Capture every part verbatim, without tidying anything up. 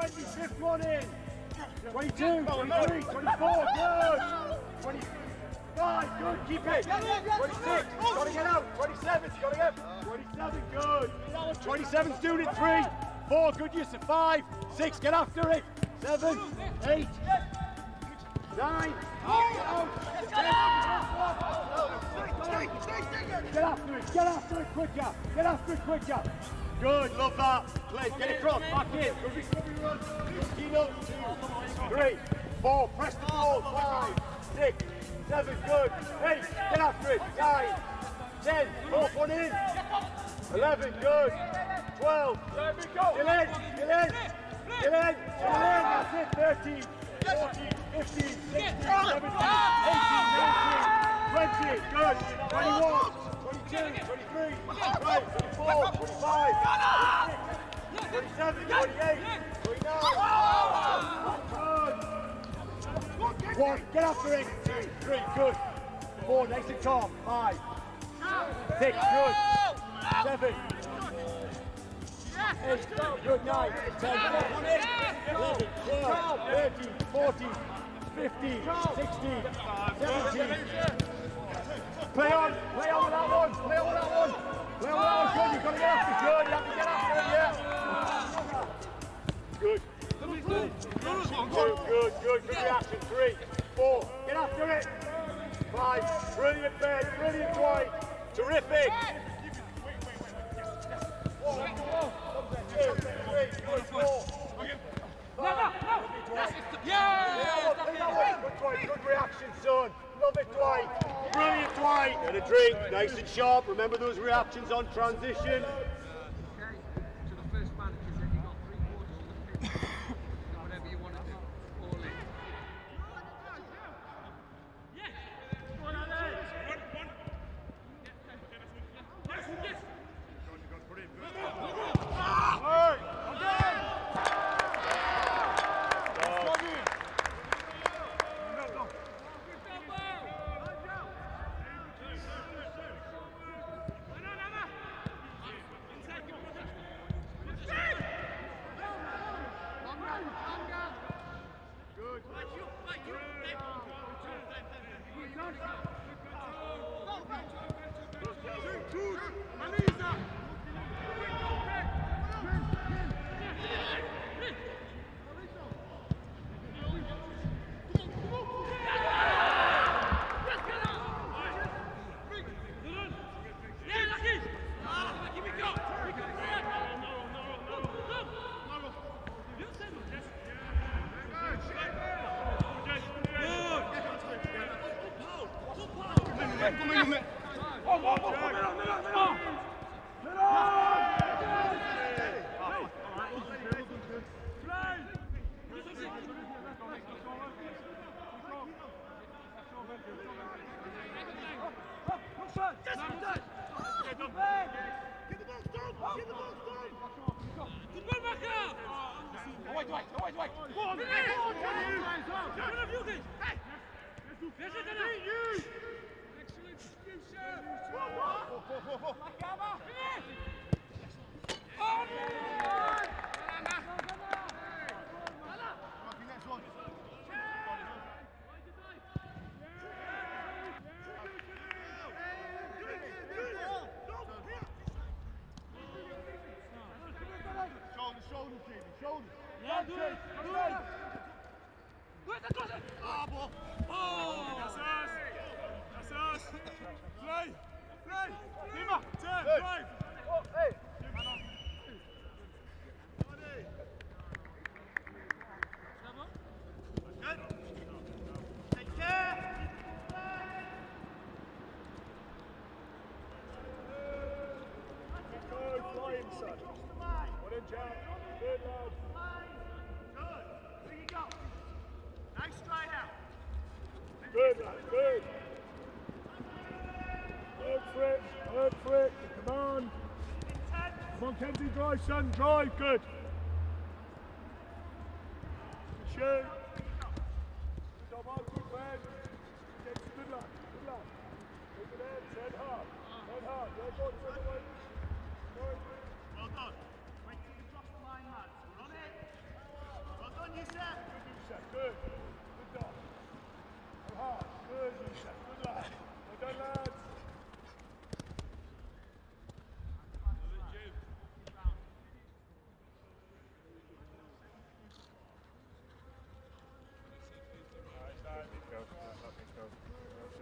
twenty, shift one in. twenty-two, twenty-three, twenty-four, good. twenty-five, good, keep it. twenty-six, you gotta get out. twenty-seven, you gotta get out. twenty-seven, good. twenty-seven's doing it, three. four, good use of five. six, get after it. seven, eight, nine, get after it, get after it quicker, get after it quicker. Good, love that. Play, get across, back in. Three, four, press the ball. Five, six, seven, good. Eight, get after it. Nine, ten, fourth one in. eleven, good. twelve, get in, get in, get in, get in, that's it. thirteen, fourteen, fifteen, sixteen, seventeen, eighteen, nineteen, twenty, good. twenty-one. twenty-two, twenty-three, twenty-five, twenty-four, twenty-five, twenty-six, twenty-seven, twenty-eight, twenty-nine, one, get after it, two, three, good, four, nice and calm, five, six, good, seven, eight, good, nine, ten, eleven, twelve, thirteen, fourteen, fifteen, sixteen, seventeen, play on, play on with that one, play on with that one, play on with that one, good, you've got to get after it, good, you have to get after it, yeah. Good. Good, good, good, good reaction, three, four, get after it. five, brilliant Ben, brilliant Dwight, terrific. two, three, good, four. Yeah, good reaction, son. Love it, Dwight. Brilliant, Dwight. And a drink, nice and sharp. Remember those reactions on transition. Okay, so the first man is that you got three quarters of the pitch. Whatever you want to do, all in. Yes. One, one. Yes, yes. You've got to put it in first. Kenzie, drive, son, drive, good. Shoot. Good job, out, good man. Good luck, good luck. Take it in, head hard, head hard. Well done. Wait till you drop the line, lads. We're on it.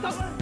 Let's go!